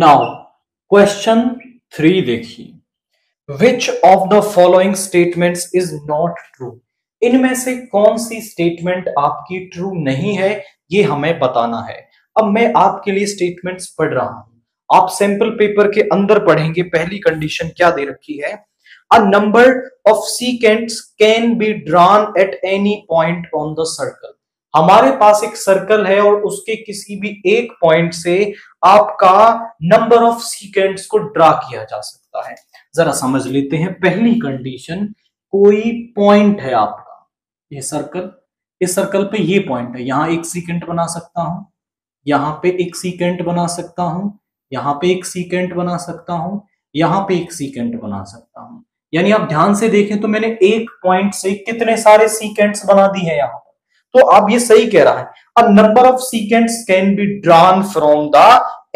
Now question 3 देखिए, which of the following statements is not true. इनमें से कौन सी स्टेटमेंट आपकी ट्रू नहीं है ये हमें बताना है। अब मैं आपके लिए स्टेटमेंट्स पढ़ रहा हूं, आप सैंपल पेपर के अंदर पढ़ेंगे। पहली कंडीशन क्या दे रखी है, a number of secants can be drawn at any point on the circle. हमारे पास एक सर्कल है और उसके किसी भी एक पॉइंट से आपका नंबर ऑफ सीकेंट्स को ड्रा किया जा सकता है। जरा समझ लेते हैं, पहली कंडीशन कोई पॉइंट है आपका, ये सर्कल, इस सर्कल पे ये पॉइंट है, यहां एक सीकेंट बना सकता हूं, यहां पे एक सीकेंट बना सकता हूं, यहां पे एक सीकेंट बना सकता हूं, यहां पे एक सीकेंट बना सकता हूं। यानी आप ध्यान से देखें तो मैंने एक पॉइंट से कितने सारे सीकेंट्स बना दी है यहां पर। तो आप ये सही कह रहा है, a number of secants can be drawn from the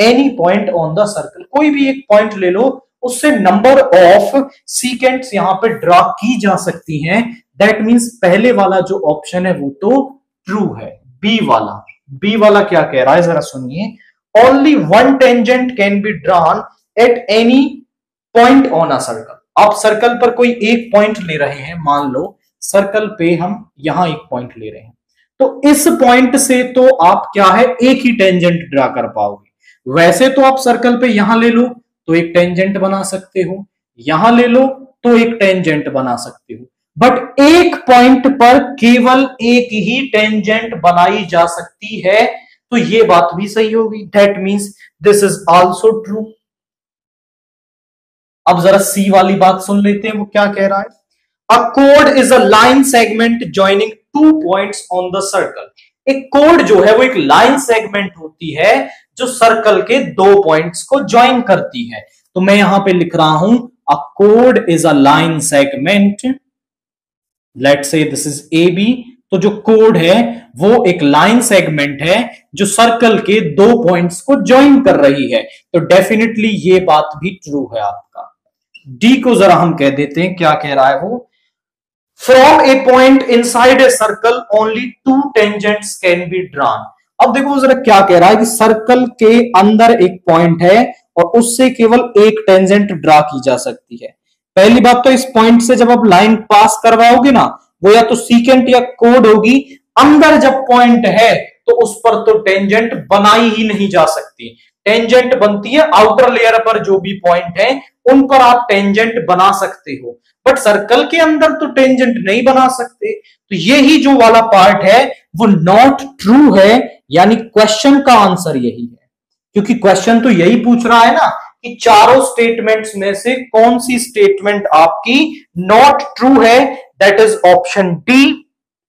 any point on the circle. कोई भी एक पॉइंट ले लो, उससे नंबर ऑफ सीकेंट्स यहां पे ड्रा की जा सकती हैं। दैट मींस पहले वाला जो ऑप्शन है वो तो ट्रू है। बी वाला क्या कह रहा है, जरा सुनिए, only one tangent can be drawn at any point on a circle. आप सर्कल पर कोई एक पॉइंट ले रहे हैं, मान लो सर्कल पे हम यहां एक पॉइंट ले रहे हैं, तो इस पॉइंट से तो आप क्या है एक ही टेंजेंट ड्रा कर पाओगे। वैसे तो आप सर्कल पे यहां ले लो तो एक टेंजेंट बना सकते हो, यहां ले लो तो एक टेंजेंट बना सकते हो, बट एक पॉइंट पर केवल एक ही टेंजेंट बनाई जा सकती है। तो ये बात भी सही होगी, that means this is also true. अब जरा सी वाली बात सुन लेते हैं, वो क्या कह रहा है, अ कोड is a line segment joining two points on the circle. एक कोड जो है वो एक लाइन सेगमेंट होती है जो सर्कल के दो पॉइंट्स को ज्वाइन करती है। तो मैं यहां पे लिख रहा हूं, अ कोड is a line segment, let's say this is A B. तो जो कोड है वो एक लाइन सेगमेंट है जो सर्कल के दो पॉइंट्स को ज्वाइन कर रही है। तो डेफिनेटली ये बात भी ट्रू है आपका। डी को जरा हम कह देते हैं, क्या कह रहा है वो, from a point inside a circle only two tangents can be drawn. अब देखो जरा क्या कह रहा है कि सर्कल के अंदर एक पॉइंट है और उससे केवल एक टेंजेंट ड्रा की जा सकती है। पहली बात तो इस पॉइंट से जब आप लाइन पास करवाओगे ना, वो या तो सीकेंट या कोड होगी। अंदर जब पॉइंट है तो उस पर तो टेंजेंट बनाई ही नहीं जा सकती। टेंजेंट बनती है आउटर लेयर पर, जो भी पॉइंट है उन पर आप टेंजेंट बना सकते हो, बट सर्कल के अंदर तो टेंजेंट नहीं बना सकते। तो यही जो वाला पार्ट है वो नॉट ट्रू है, यानी क्वेश्चन का आंसर यही है, क्योंकि क्वेश्चन तो यही पूछ रहा है ना कि चारों स्टेटमेंट्स में से कौन सी स्टेटमेंट आपकी नॉट ट्रू है। दैट इज ऑप्शन डी,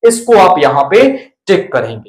इसको आप यहां पे टिक करेंगे।